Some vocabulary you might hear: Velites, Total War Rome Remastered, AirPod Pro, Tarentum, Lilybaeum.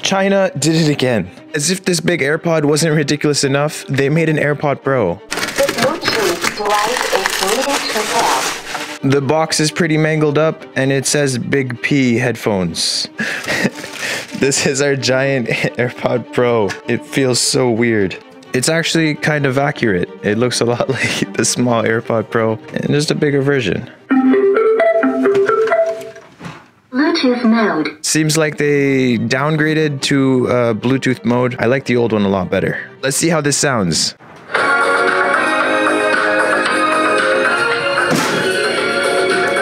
China did it again. As if this big AirPod wasn't ridiculous enough, they made an AirPod Pro. The box is pretty mangled up and it says Big P headphones. This is our giant AirPod Pro. It feels so weird. It's actually kind of accurate. It looks a lot like the small AirPod Pro and just a bigger version. Bluetooth mode. Seems like they downgraded to Bluetooth mode. I like the old one a lot better. Let's see how this sounds.